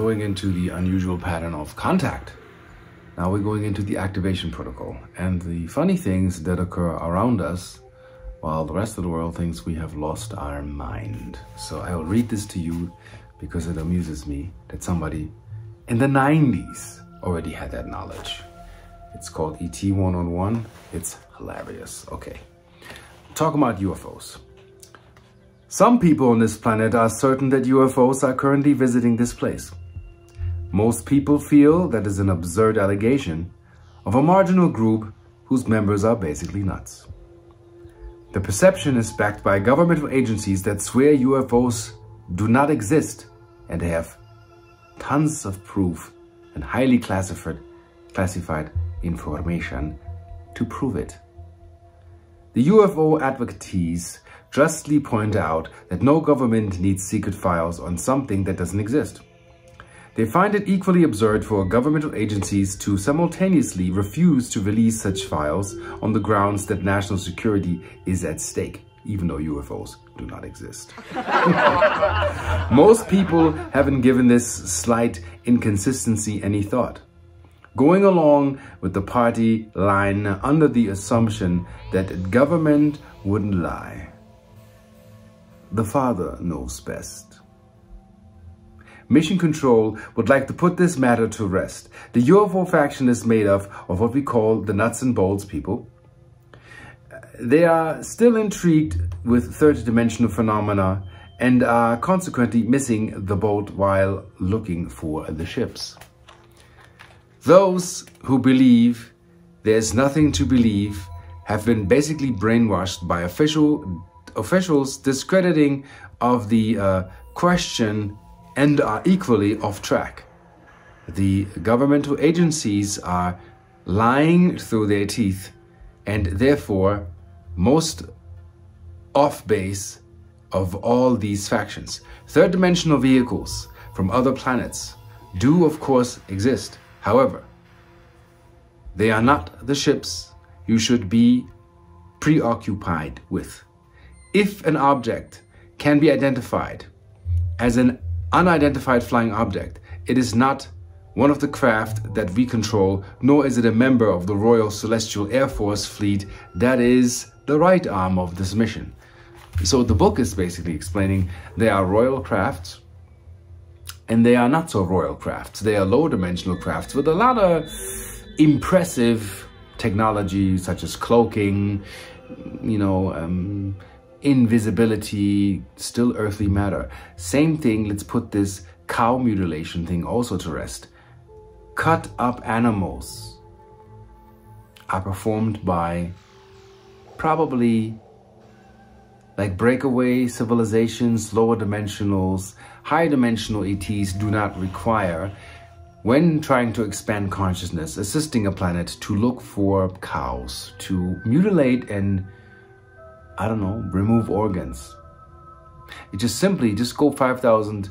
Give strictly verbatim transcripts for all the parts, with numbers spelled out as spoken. going into the unusual pattern of contact. Now we're going into the activation protocol and the funny things that occur around us while the rest of the world thinks we have lost our mind. So I will read this to you because it amuses me that somebody in the nineties already had that knowledge. It's called E T one oh one. It's hilarious. Okay. Talk about U F Os. Some people on this planet are certain that U F Os are currently visiting this place. Most people feel that is an absurd allegation of a marginal group whose members are basically nuts. The perception is backed by governmental agencies that swear U F Os do not exist, and they have tons of proof and highly classified, classified information to prove it. The U F O advocates justly point out that no government needs secret files on something that doesn't exist. They find it equally absurd for governmental agencies to simultaneously refuse to release such files on the grounds that national security is at stake, even though U F Os do not exist. Most people haven't given this slight inconsistency any thought, going along with the party line under the assumption that government wouldn't lie. The Father knows best. Mission Control would like to put this matter to rest. The U F O faction is made up of what we call the nuts and bolts people. They are still intrigued with third-dimensional phenomena and are consequently missing the boat while looking for the ships. Those who believe there's nothing to believe have been basically brainwashed by official officials discrediting of the uh, question and are equally off track. The governmental agencies are lying through their teeth and therefore most off base of all these factions. Third dimensional vehicles from other planets do of course exist. However, they are not the ships you should be preoccupied with. If an object can be identified as an unidentified flying object, it is not one of the craft that we control, nor is it a member of the Royal Celestial Air Force fleet that is the right arm of this mission. So the book is basically explaining they are royal crafts and they are not so royal crafts. They are low dimensional crafts with a lot of impressive technology such as cloaking, you know, um, invisibility, still earthly matter. Same thing, let's put this cow mutilation thing also to rest. Cut up animals are performed by probably like breakaway civilizations, lower dimensionals, high dimensional E Ts do not require, when trying to expand consciousness, assisting a planet to look for cows, to mutilate and I don't know, remove organs. It just simply, just go five thousand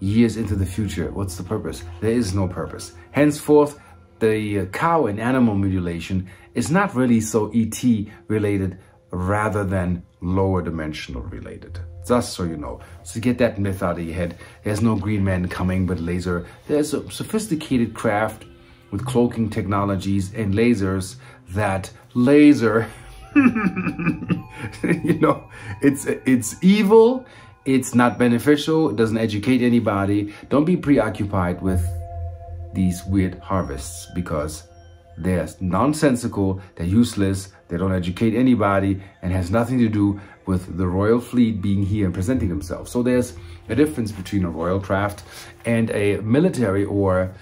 years into the future. What's the purpose? There is no purpose. Henceforth, the cow and animal mutilation is not really so E T related rather than lower dimensional related. Just so you know. So get that myth out of your head. There's no green man coming with laser. There's a sophisticated craft with cloaking technologies and lasers that laser... you know, it's it's evil, it's not beneficial, it doesn't educate anybody. Don't be preoccupied with these weird harvests because they're nonsensical, they're useless, they don't educate anybody, and has nothing to do with the royal fleet being here and presenting themselves. So there's a difference between a royal craft and a military or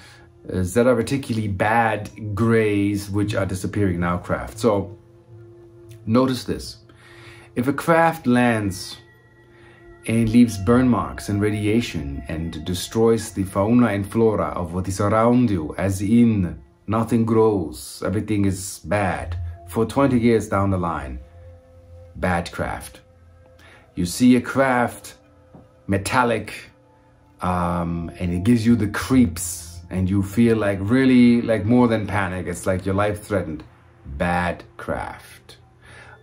that are particularly bad grays which are disappearing now craft. So notice this. If a craft lands and leaves burn marks and radiation and destroys the fauna and flora of what is around you, as in nothing grows, everything is bad, for twenty years down the line, bad craft. You see a craft, metallic, um, and it gives you the creeps and you feel like really, like more than panic, it's like your life threatened, bad craft.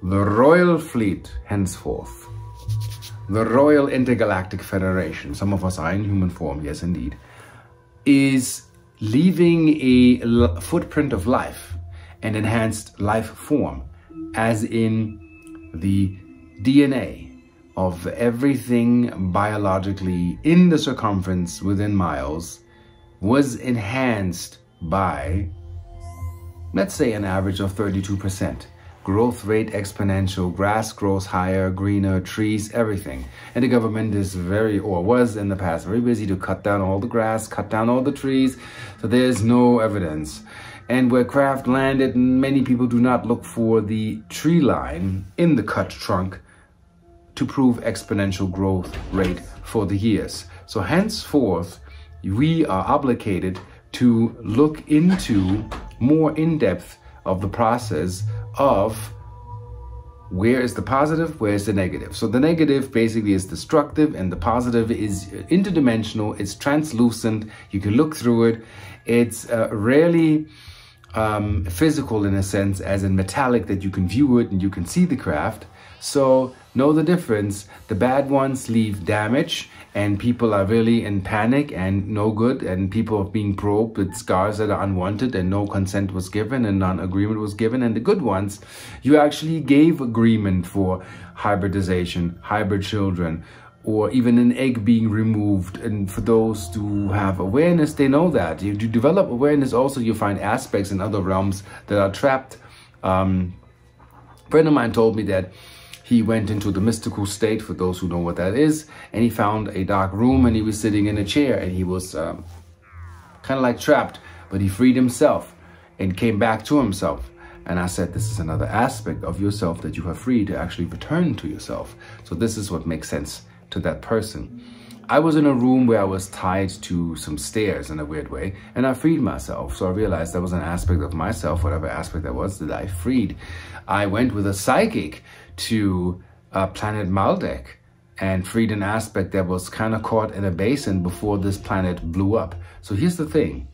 The Royal Fleet, henceforth, the Royal Intergalactic Federation, some of us are in human form, yes indeed, is leaving a footprint of life, an enhanced life form, as in the D N A of everything biologically in the circumference within miles was enhanced by, let's say, an average of thirty-two percent. Growth rate exponential, grass grows higher, greener, trees, everything. And the government is very, or was in the past, very busy to cut down all the grass, cut down all the trees, so there's no evidence. And where craft landed, many people do not look for the tree line in the cut trunk to prove exponential growth rate for the years. So henceforth, we are obligated to look into more in-depth of the process of where is the positive, where is the negative. So the negative basically is destructive and the positive is interdimensional, it's translucent, you can look through it. It's uh, rarely um, physical in a sense, as in metallic, that you can view it and you can see the craft. So know the difference. The bad ones leave damage and people are really in panic and no good, and people are being probed with scars that are unwanted and no consent was given and non-agreement was given. And the good ones, you actually gave agreement for hybridization, hybrid children, or even an egg being removed. And for those who have awareness, they know that. You develop awareness also, you find aspects in other realms that are trapped. Um, a friend of mine told me that he went into the mystical state, for those who know what that is, and he found a dark room and he was sitting in a chair and he was um, kind of like trapped, but he freed himself and came back to himself. And I said, this is another aspect of yourself that you have freed to actually return to yourself. So this is what makes sense to that person. I was in a room where I was tied to some stairs in a weird way, and I freed myself. So I realized that was an aspect of myself, whatever aspect that was, that I freed. I went with a psychic to uh, planet Maldek and freed an aspect that was kind of caught in a basin before this planet blew up. So here's the thing.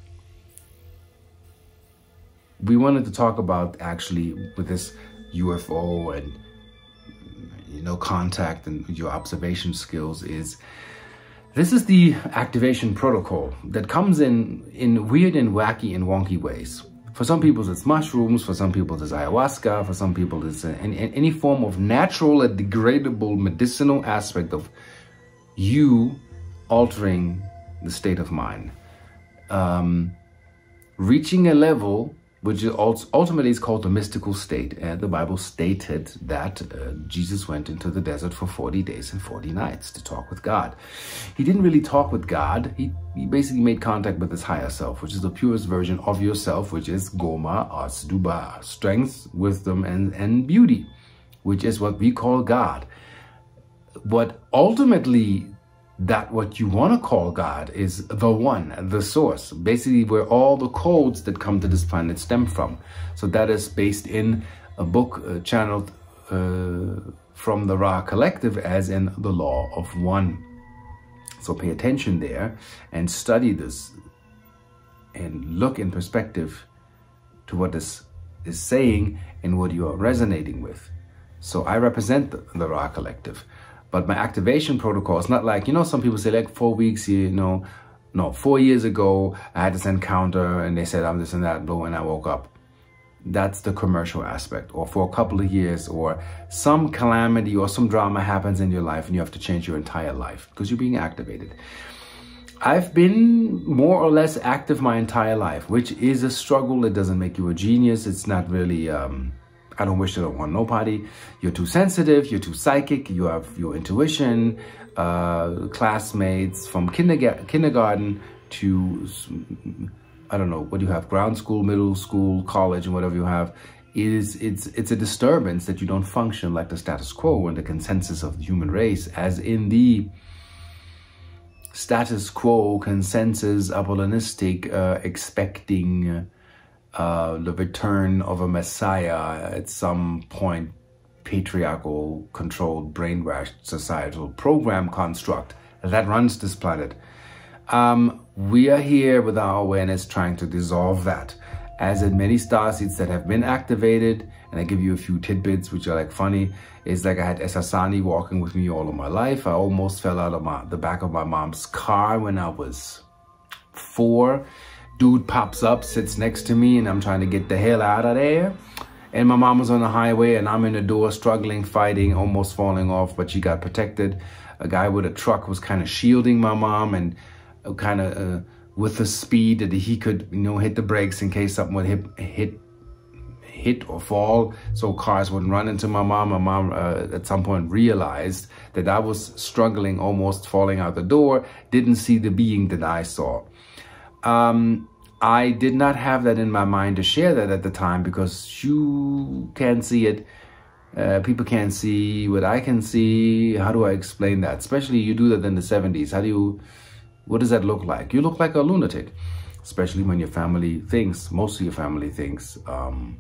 We wanted to talk about actually with this U F O and, you know, contact and your observation skills is, this is the activation protocol that comes in in weird and wacky and wonky ways. For some people, it's mushrooms. For some people, it's ayahuasca. For some people, it's any, any form of natural and degradable medicinal aspect of you altering the state of mind. Um, reaching a level which is ultimately is called the mystical state. And the Bible stated that uh, Jesus went into the desert for forty days and forty nights to talk with God. He didn't really talk with God. He, he basically made contact with his higher self, which is the purest version of yourself, which is Goma or Sduba, strength, wisdom, and, and beauty, which is what we call God. But ultimately, that what you want to call God is the one, the source, basically where all the codes that come to this planet stem from. So that is based in a book uh, channeled uh, from the Ra Collective, as in the Law of One. So pay attention there and study this and look in perspective to what this is saying and what you are resonating with. So I represent the, the Ra Collective. But my activation protocol is not like, you know, some people say like four weeks, you know, no, four years ago, I had this encounter and they said I'm this and that, blah, and I woke up. That's the commercial aspect. Or for a couple of years, or some calamity or some drama happens in your life and you have to change your entire life because you're being activated. I've been more or less active my entire life, which is a struggle. It doesn't make you a genius. It's not really... Um, I don't wish it on nobody. You're too sensitive, you're too psychic, you have your intuition, uh, classmates from kindergarten, kindergarten to, I don't know, what do you have, ground school, middle school, college, and whatever you have. It is, it's, it's a disturbance that you don't function like the status quo and the consensus of the human race, as in the status quo, consensus, abolitionistic, uh, expecting... Uh, Uh, the return of a messiah at some point, patriarchal, controlled, brainwashed societal program construct that runs this planet. Um, we are here with our awareness trying to dissolve that. As in many starseeds that have been activated, and I give you a few tidbits which are like funny, is like I had Esasani walking with me all of my life. I almost fell out of my, the back of my mom's car when I was four, dude pops up, sits next to me, and I'm trying to get the hell out of there. And my mom was on the highway, and I'm in the door, struggling, fighting, almost falling off, but she got protected. A guy with a truck was kind of shielding my mom, and kind of uh, with the speed that he could, you know, hit the brakes in case something would hit, hit, hit or fall, so cars wouldn't run into my mom. My mom uh, at some point realized that I was struggling, almost falling out the door, didn't see the being that I saw. Um, I did not have that in my mind to share that at the time, because you can't see it. Uh, people can't see what I can see. How do I explain that? Especially you do that in the seventies. How do you, what does that look like? You look like a lunatic, especially when your family thinks, most of your family thinks, um,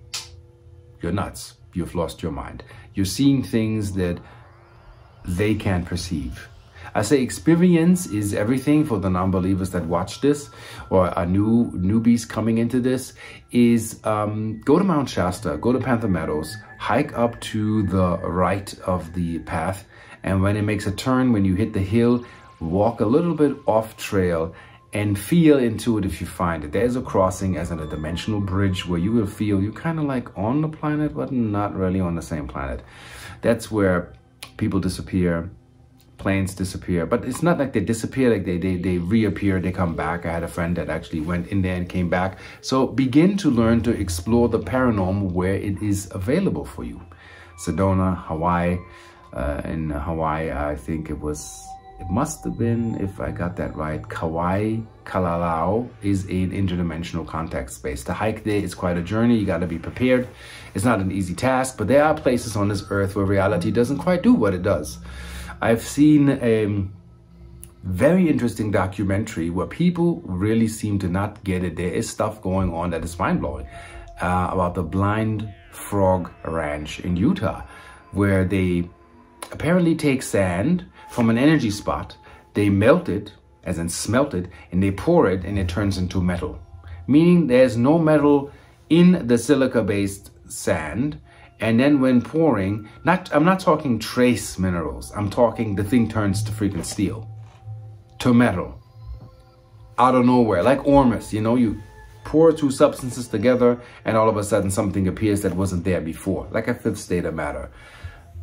you're nuts. You've lost your mind. You're seeing things that they can't perceive. I say experience is everything for the non-believers that watch this, or are new newbies coming into this, is um, go to Mount Shasta, go to Panther Meadows, hike up to the right of the path, and when it makes a turn, when you hit the hill, walk a little bit off trail and feel into it if you find it. There's a crossing as in a dimensional bridge where you will feel you're kind of like on the planet, but not really on the same planet. That's where people disappear. Planes disappear, but it's not like they disappear, like they, they they reappear, they come back. I had a friend that actually went in there and came back. So begin to learn to explore the paranormal where it is available for you. Sedona, Hawaii. Uh, in Hawaii, I think it was, it must have been, if I got that right, Kauai, Kalalao is an interdimensional contact space. The hike there is quite a journey. You got to be prepared. It's not an easy task, but there are places on this earth where reality doesn't quite do what it does. I've seen a very interesting documentary where people really seem to not get it. There is stuff going on that is mind-blowing uh, about the Blind Frog Ranch in Utah, where they apparently take sand from an energy spot, they melt it, as in smelt it, and they pour it and it turns into metal. Meaning there's no metal in the silica-based sand. And then when pouring, not I'm not talking trace minerals. I'm talking the thing turns to freaking steel, to metal, out of nowhere, like Ormus. You know, you pour two substances together and all of a sudden something appears that wasn't there before, like a fifth state of matter.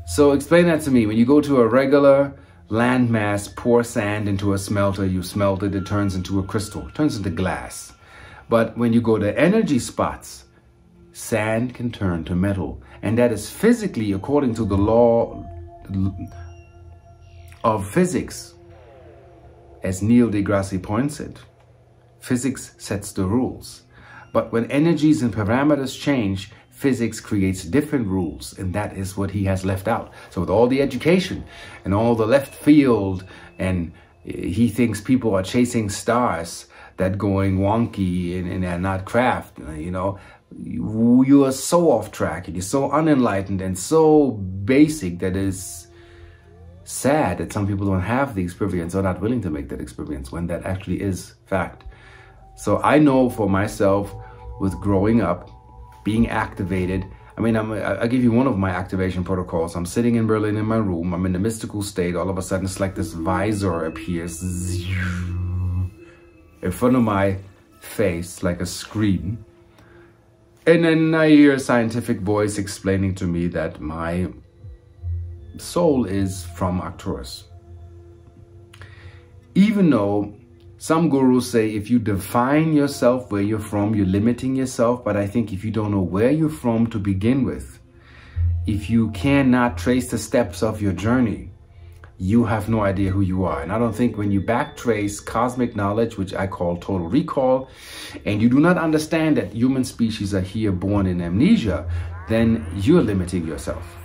So explain that to me. When you go to a regular landmass, pour sand into a smelter, you smelt it, it turns into a crystal, it turns into glass. But when you go to energy spots, sand can turn to metal, and that is physically, according to the law of physics, as Neil deGrasse points it, physics sets the rules. But when energies and parameters change, physics creates different rules, and that is what he has left out. So with all the education and all the left field, and he thinks people are chasing stars that going wonky and, and are not craft, you know, you are so off track and you're so unenlightened and so basic that it's sad that some people don't have the experience or not willing to make that experience when that actually is fact. So I know for myself, with growing up, being activated, I mean, I'm, I'll give you one of my activation protocols. I'm sitting in Berlin in my room. I'm in a mystical state. All of a sudden, it's like this visor appears in front of my face like a screen. And then I hear a scientific voice explaining to me that my soul is from Arcturus. Even though some gurus say if you define yourself where you're from, you're limiting yourself. But I think if you don't know where you're from to begin with, if you cannot trace the steps of your journey, you have no idea who you are. And I don't think when you backtrace cosmic knowledge, which I call total recall, and you do not understand that human species are here born in amnesia, then you're limiting yourself.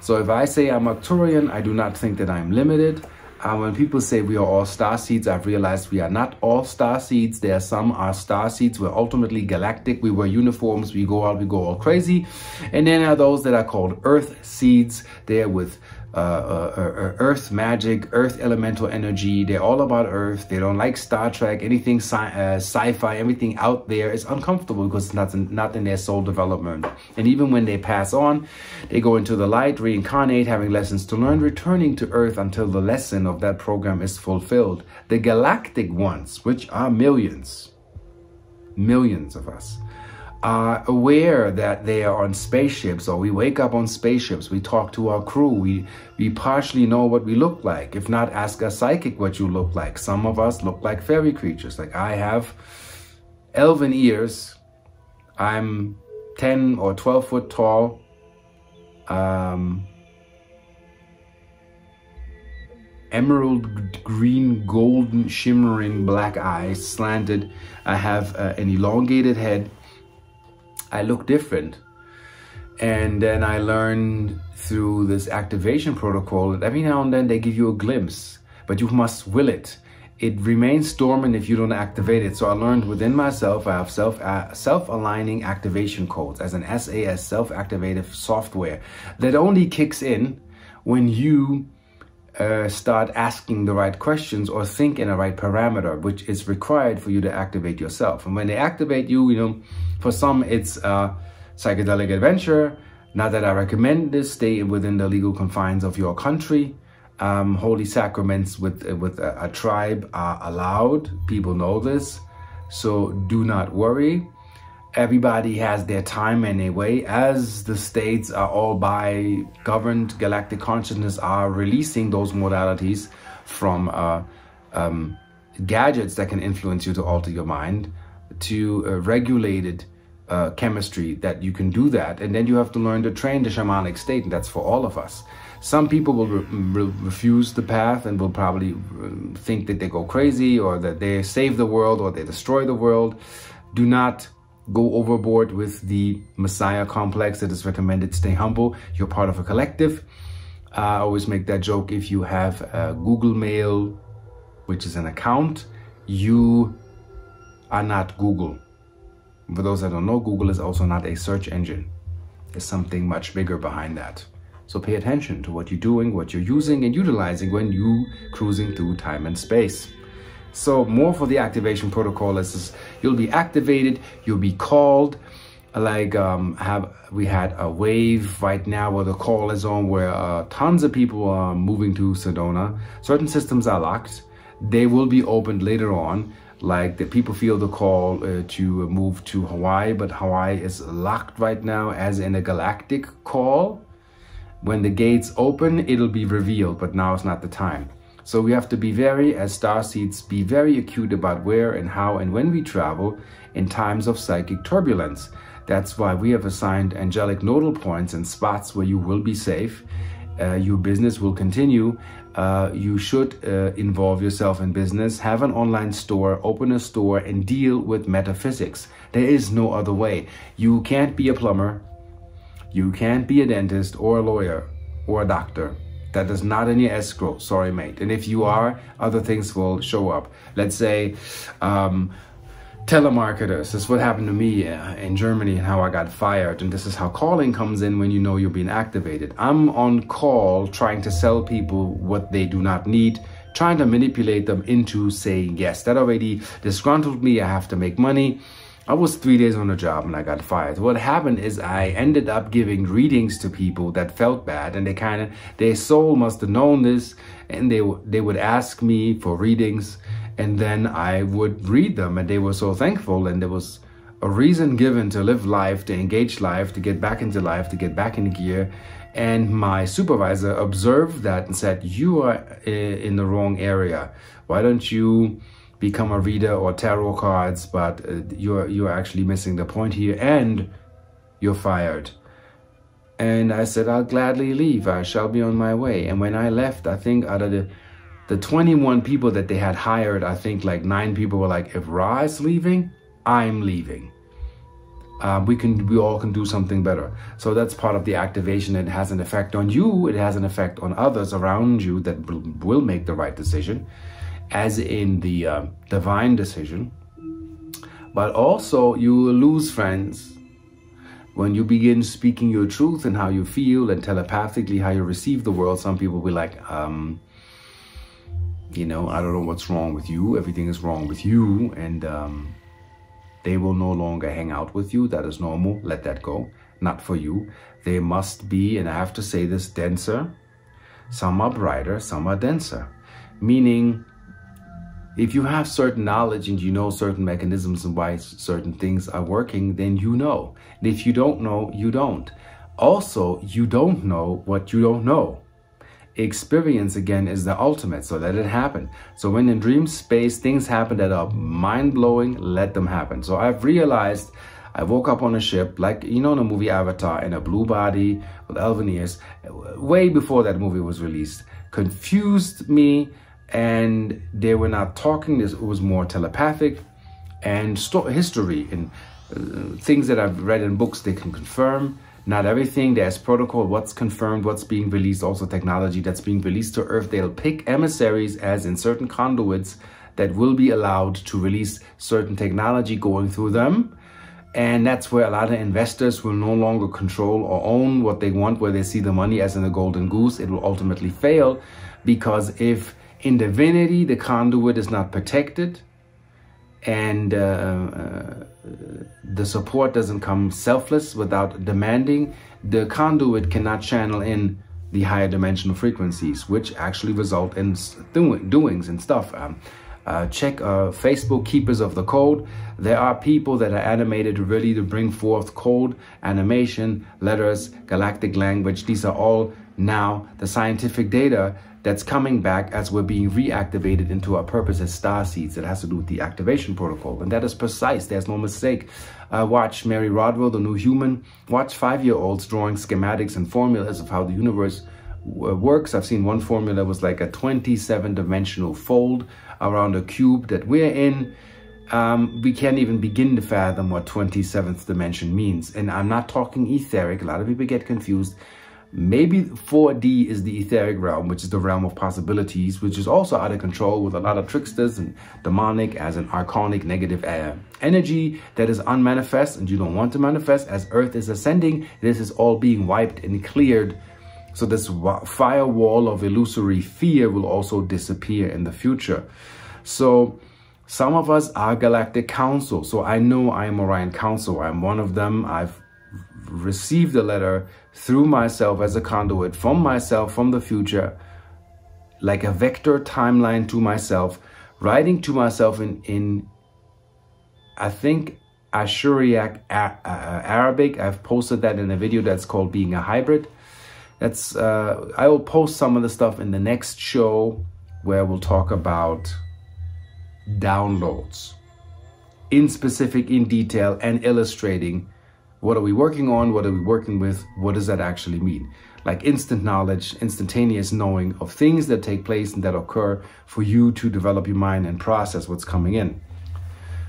So if I say I'm Arcturian, I do not think that I'm limited. Uh, when people say we are all star seeds, I've realized we are not all star seeds. There are some are star seeds. We're ultimately galactic. We wear uniforms. We go out. We go all crazy. And then are those that are called earth seeds. They're with Uh, uh, uh, earth magic, earth elemental energy. They're all about earth. They don't like Star Trek, anything sci uh, sci-fi, everything out there is uncomfortable because it's not in, not in their soul development. And even when they pass on, they go into the light, reincarnate, having lessons to learn, returning to earth until the lesson of that program is fulfilled. The galactic ones, which are millions, millions of us, are aware that they are on spaceships, or we wake up on spaceships, we talk to our crew, we, we partially know what we look like. If not, ask a psychic what you look like. Some of us look like fairy creatures. Like I have elven ears. I'm ten or twelve foot tall. Um, emerald green, golden, shimmering black eyes, slanted. I have uh, an elongated head. I look different. And then I learned through this activation protocol that every now and then they give you a glimpse, but you must will it. It remains dormant if you don't activate it. So I learned within myself, I have self, uh, self-aligning activation codes as an S A S, self-activative software, that only kicks in when you uh, start asking the right questions or think in the right parameter, which is required for you to activate yourself. And when they activate you, you know, for some, it's a psychedelic adventure. Not that I recommend this. Stay within the legal confines of your country. Um, holy sacraments with, with a, a tribe are allowed. People know this. So do not worry. Everybody has their time and their way. As the states are all by governed galactic consciousness are releasing those modalities from uh, um, gadgets that can influence you to alter your mind, to uh, regulated uh, chemistry that you can do that. And then you have to learn to train the shamanic state, and that's for all of us. Some people will re re refuse the path and will probably think that they go crazy, or that they save the world, or they destroy the world. Do not go overboard with the messiah complex that is recommended. Stay humble. You're part of a collective. Uh, I always make that joke. If you have uh, Google Mail, which is an account, you are not Google. For those that don't know, Google is also not a search engine. There's something much bigger behind that. So pay attention to what you're doing, what you're using and utilizing when you cruising through time and space. So more for the activation protocol is you'll be activated, you'll be called. Like um, have we had a wave right now where the call is on, where uh, tons of people are moving to Sedona. Certain systems are locked. They will be opened later on. Like the people feel the call uh, to move to Hawaii, but Hawaii is locked right now as in a galactic call. When the gates open, it'll be revealed, but now it's not the time. So we have to be very, as starseeds, be very acute about where and how and when we travel in times of psychic turbulence. That's why we have assigned angelic nodal points and spots where you will be safe. Uh, your business will continue. Uh, you should uh, involve yourself in business, have an online store, open a store, and deal with metaphysics. There is no other way. You can't be a plumber. You can't be a dentist or a lawyer or a doctor. That is not in your escrow. Sorry, mate. And if you are, other things will show up. Let's say um, telemarketers. This is what happened to me uh, in Germany and how I got fired. And this is how calling comes in when you know you're being activated. I'm on call trying to sell people what they do not need, trying to manipulate them into saying yes. That already disgruntled me. I have to make money. I was three days on the job and I got fired. What happened is I ended up giving readings to people that felt bad, and they kind of, their soul must have known this, and they, they would ask me for readings, and then I would read them, and they were so thankful, and there was a reason given to live life, to engage life, to get back into life, to get back in gear. And my supervisor observed that and said, you are in the wrong area. Why don't you become a reader or tarot cards, but uh, you're you're actually missing the point here, and you're fired. And I said, I'll gladly leave. I shall be on my way. And when I left, I think out of the, the twenty-one people that they had hired, I think like nine people were like, if Ra is leaving, I'm leaving. Uh, we can, we all can do something better. So that's part of the activation. It has an effect on you. It has an effect on others around you that will make the right decision, as in the uh, divine decision. But also you will lose friends, When you begin speaking your truth and how you feel and telepathically how you receive the world, some people will be like, um, you know, I don't know what's wrong with you. Everything is wrong with you. And um, they will no longer hang out with you. That is normal. Let that go. Not for you. They must be, and I have to say this, denser. Some are brighter, some are denser. Meaning, if you have certain knowledge and you know certain mechanisms and why certain things are working, then you know. And if you don't know, you don't. Also, you don't know what you don't know. Experience, again, is the ultimate, so let it happen. So when in dream space, things happen that are mind-blowing, let them happen. So I've realized I woke up on a ship, like, you know, in the movie Avatar, in a blue body with elven ears, way before that movie was released. Confused me. And they were not talking. This was more telepathic and history and uh, things that I've read in books. They can confirm not everything. There's protocol, what's confirmed, what's being released, also technology that's being released to Earth. They'll pick emissaries, as in certain conduits that will be allowed to release certain technology going through them. And that's where a lot of investors will no longer control or own what they want, where they see the money, as in the golden goose. It will ultimately fail, because if in divinity, the conduit is not protected, and uh, uh, the support doesn't come selfless without demanding. The conduit cannot channel in the higher dimensional frequencies, which actually result in doings and stuff. Um, uh, check uh, Facebook, Keepers of the Code. There are people that are animated really to bring forth code, animation, letters, galactic language. These are all now the scientific data that's coming back as we're being reactivated into our purpose as star seeds. That has to do with the activation protocol. And that is precise. There's no mistake. Uh, watch Mary Rodwell, The New Human. Watch five-year-olds drawing schematics and formulas of how the universe works. I've seen one formula was like a twenty-seven dimensional fold around a cube that we're in. Um, we can't even begin to fathom what twenty-seventh dimension means. And I'm not talking etheric. A lot of people get confused. Maybe four D is the etheric realm, which is the realm of possibilities, which is also out of control with a lot of tricksters and demonic, as an archonic negative uh, energy that is unmanifest and you don't want to manifest. As Earth is ascending, this is all being wiped and cleared. So this firewall of illusory fear will also disappear in the future. So some of us are Galactic Council. So I know I am Orion Council. I'm one of them. I've received the letter through myself as a conduit from myself, from the future, like a vector timeline to myself, writing to myself in, in I think, Ashuriac Arabic. I've posted that in a video that's called Being a Hybrid. That's uh, I will post some of the stuff in the next show where we'll talk about downloads in specific, in detail, and illustrating what are we working on? What are we working with? What does that actually mean? Like instant knowledge, instantaneous knowing of things that take place and that occur for you to develop your mind and process what's coming in.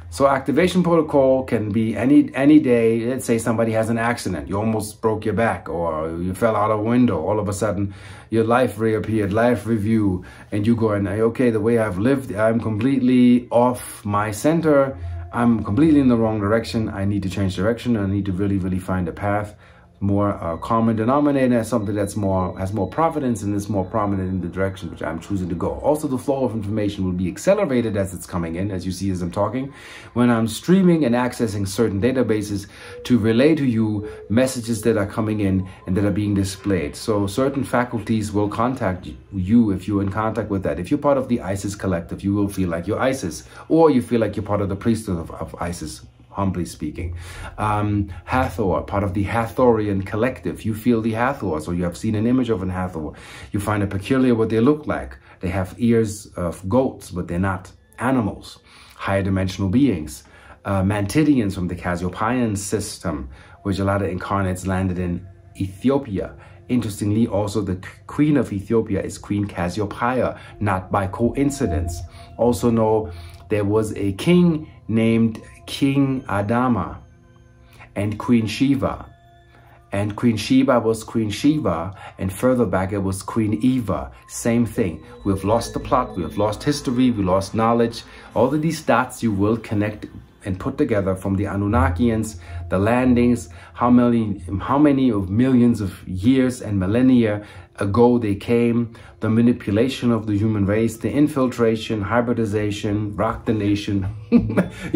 So activation protocol can be any, any day. Let's say somebody has an accident. You almost broke your back, or you fell out a window. All of a sudden, your life reappeared, life review. And you go, and okay, the way I've lived, I'm completely off my center. I'm completely in the wrong direction. I need to change direction. I need to really, really find a path. More uh, common denominator, something that's more, has more providence and is more prominent in the direction which I'm choosing to go. Also, the flow of information will be accelerated as it's coming in, as you see as I'm talking. When I'm streaming and accessing certain databases to relay to you messages that are coming in and that are being displayed. So certain faculties will contact you if you're in contact with that. If you're part of the ISIS collective, you will feel like you're ISIS, or you feel like you're part of the priesthood of, of ISIS. Humbly speaking, um, Hathor, part of the Hathorian collective. You feel the Hathor, so you have seen an image of an Hathor. You find it peculiar what they look like. They have ears of goats, but they're not animals. Higher dimensional beings. Uh, Mantidians from the Cassiopeian system, which a lot of incarnates landed in Ethiopia. Interestingly, also the Queen of Ethiopia is Queen Cassiopeia, not by coincidence. Also know there was a king named King Adama and Queen Shiva. And Queen Shiva was Queen Shiva, and further back it was Queen Eva. Same thing. We've lost the plot, we've lost history, we lost knowledge. All of these dots you will connect and put together from the Anunnakians, the landings, how many, how many of millions of years and millennia ago they came, the manipulation of the human race, the infiltration, hybridization, rock the nation, you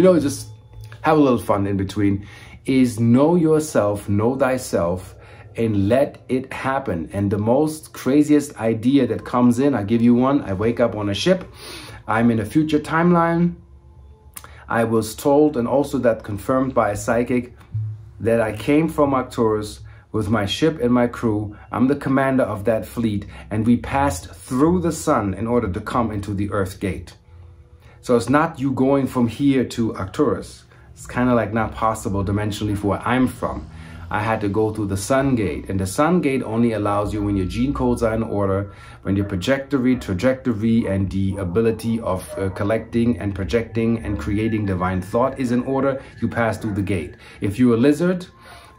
know, just have a little fun in between, is know yourself, know thyself, and let it happen. And the most craziest idea that comes in, I give you one, I wake up on a ship, I'm in a future timeline, I was told, and also that confirmed by a psychic, that I came from Arcturus with my ship and my crew. I'm the commander of that fleet, and we passed through the sun in order to come into the Earth gate. So it's not you going from here to Arcturus. It's kind of like not possible dimensionally for where I'm from. I had to go through the sun gate, and the sun gate only allows you when your gene codes are in order, when your trajectory, trajectory, and the ability of uh, collecting and projecting and creating divine thought is in order, you pass through the gate. If you're a lizard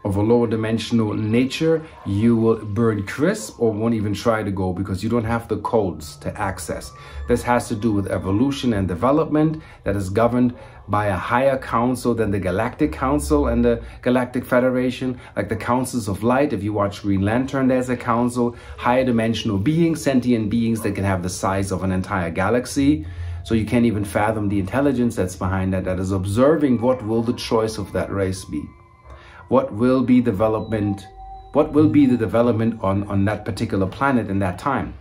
of a lower dimensional nature, you will burn crisp or won't even try to go because you don't have the codes to access. This has to do with evolution and development that is governed by a higher council than the Galactic Council and the Galactic Federation, like the Councils of Light. If you watch Green Lantern, there's a council, higher dimensional beings, sentient beings that can have the size of an entire galaxy. So you can't even fathom the intelligence that's behind that, that is observing what will the choice of that race be. What will be development, what will be the development on, on that particular planet in that time?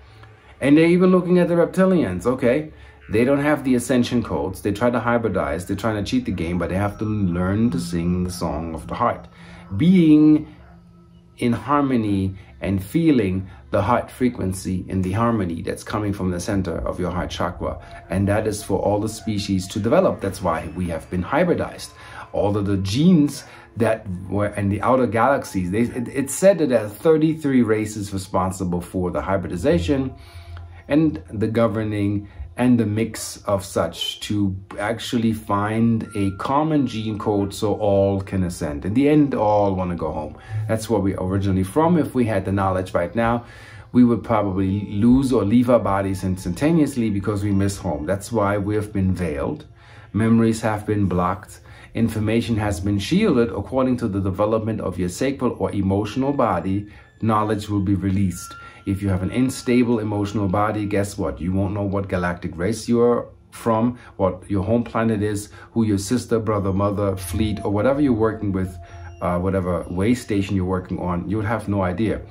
And they're even looking at the reptilians, okay? They don't have the ascension codes. They try to hybridize. They're trying to cheat the game, but they have to learn to sing the song of the heart. Being in harmony and feeling the heart frequency in the harmony that's coming from the center of your heart chakra. And that is for all the species to develop. That's why we have been hybridized. All of the genes that were in the outer galaxies, they, it, it's said that there are thirty-three races responsible for the hybridization and the governing and the mix of such to actually find a common gene code so all can ascend. In the end, all want to go home. That's where we're originally from. If we had the knowledge right now, we would probably lose or leave our bodies instantaneously because we miss home. That's why we've been veiled. Memories have been blocked. Information has been shielded according to the development of your sacral or emotional body. Knowledge will be released. If you have an unstable emotional body, guess what? You won't know what galactic race you're from, what your home planet is, who your sister, brother, mother, fleet, or whatever you're working with, uh, whatever way station you're working on, you'll have no idea.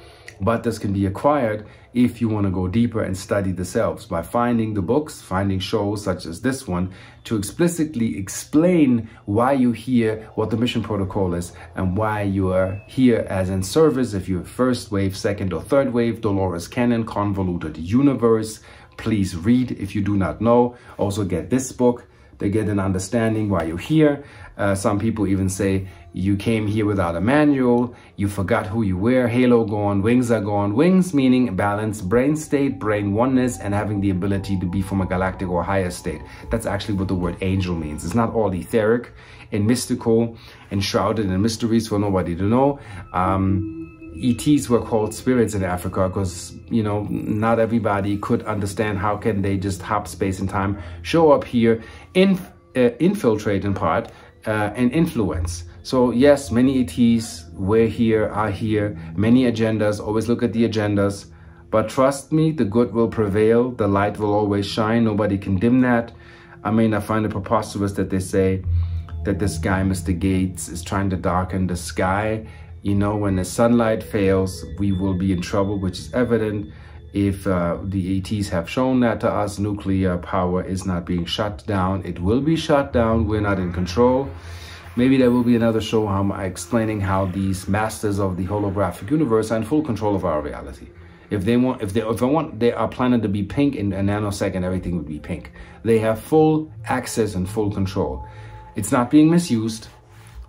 But this can be acquired if you want to go deeper and study the selves by finding the books, finding shows such as this one to explicitly explain why you're here, what the mission protocol is, and why you are here as in service. If you're first wave, second or third wave, Dolores Cannon, Convoluted Universe, please read if you do not know. Also get this book to get an understanding why you're here. Uh, some people even say, you came here without a manual, you forgot who you were, halo gone, wings are gone. Wings meaning balance, brain state, brain oneness, and having the ability to be from a galactic or higher state. That's actually what the word angel means. It's not all etheric and mystical and shrouded in mysteries for nobody to know. Um, E Ts were called spirits in Africa because, you know, not everybody could understand how can they just hop space and time, show up here, inf uh, infiltrate in part, uh, and influence. So yes, many E Ts were here, are here, many agendas, always look at the agendas. But trust me, the good will prevail, the light will always shine, nobody can dim that. I mean, I find it preposterous that they say that this guy, Mister Gates, is trying to darken the sky. You know, when the sunlight fails, we will be in trouble, which is evident if uh, the E Ts have shown that to us. Nuclear power is not being shut down. It will be shut down. We're not in control. Maybe there will be another show um, explaining how these masters of the holographic universe are in full control of our reality. If they want, if they, if they want their planet to be pink in a nanosecond, everything would be pink. They have full access and full control. It's not being misused.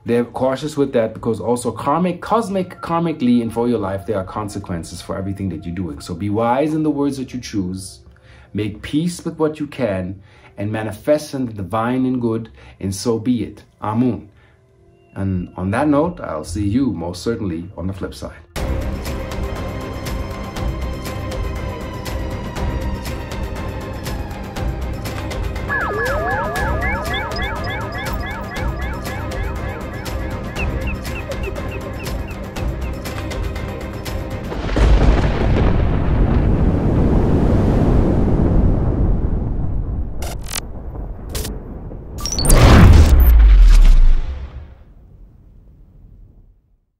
They're cautious with that because also karmic, cosmic, karmically, and for your life, there are consequences for everything that you're doing. So be wise in the words that you choose. Make peace with what you can and manifest in the divine and good, and so be it. Amun. And on that note, I'll see you most certainly on the flip side.